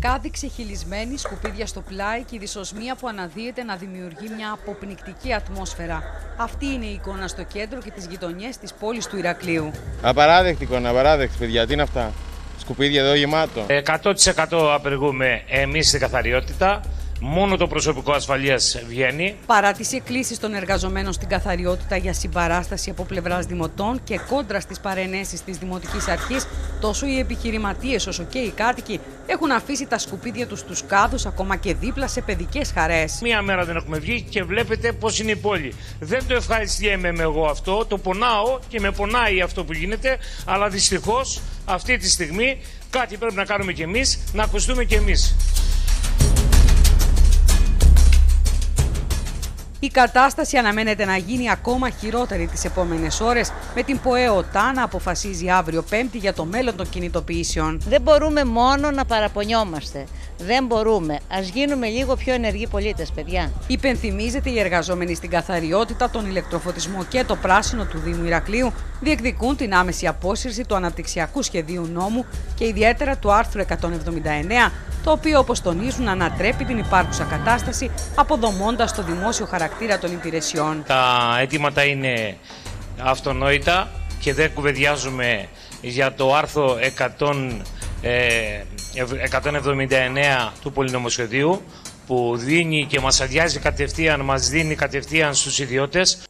Κάδοι ξεχυλισμένοι, σκουπίδια στο πλάι και η δυσοσμία που αναδύεται να δημιουργεί μια αποπνικτική ατμόσφαιρα. Αυτή είναι η εικόνα στο κέντρο και τις γειτονιές της πόλης του Ηρακλείου. Απαράδεκτη εικόνα, απαράδεκτη, παιδιά. Τι είναι αυτά? Σκουπίδια εδώ γεμάτο. 100% απεργούμε εμείς στην καθαριότητα. Μόνο το προσωπικό ασφαλείας βγαίνει. Παρά τις εκκλήσεις των εργαζομένων στην καθαριότητα για συμπαράσταση από πλευράς δημοτών και κόντρα στις παρενέσεις της Δημοτικής Αρχής, τόσο οι επιχειρηματίες όσο και οι κάτοικοι έχουν αφήσει τα σκουπίδια τους στους κάδους, ακόμα και δίπλα σε παιδικές χαρές. Μία μέρα δεν έχουμε βγει και βλέπετε πώς είναι η πόλη. Δεν το ευχαριστιέμαι εγώ αυτό, το πονάω και με πονάει αυτό που γίνεται, αλλά δυστυχώς αυτή τη στιγμή κάτι πρέπει να κάνουμε κι εμείς, να ακουστούμε κι εμείς. Η κατάσταση αναμένεται να γίνει ακόμα χειρότερη τις επόμενες ώρες, με την ΠΟΕΟΤΑ να αποφασίζει αύριο Πέμπτη για το μέλλον των κινητοποιήσεων. Δεν μπορούμε μόνο να παραπονιόμαστε. Δεν μπορούμε. Ας γίνουμε λίγο πιο ενεργοί πολίτες, παιδιά. Υπενθυμίζεται οι εργαζόμενοι στην καθαριότητα, τον ηλεκτροφωτισμό και το πράσινο του Δήμου Ηρακλείου διεκδικούν την άμεση απόσυρση του αναπτυξιακού σχεδίου νόμου και ιδιαίτερα του άρθρου 179, το οποίο, όπως τονίζουν, ανατρέπει την υπάρχουσα κατάσταση, αποδομώντας το δημόσιο χαρακτήρα των υπηρεσιών. Τα αιτήματα είναι αυτονόητα και δεν κουβεντιάζουμε για το άρθρο 179 του πολυνομοσχεδίου, που δίνει και μας αδειάζει κατευθείαν, μας δίνει κατευθείαν στους ιδιώτες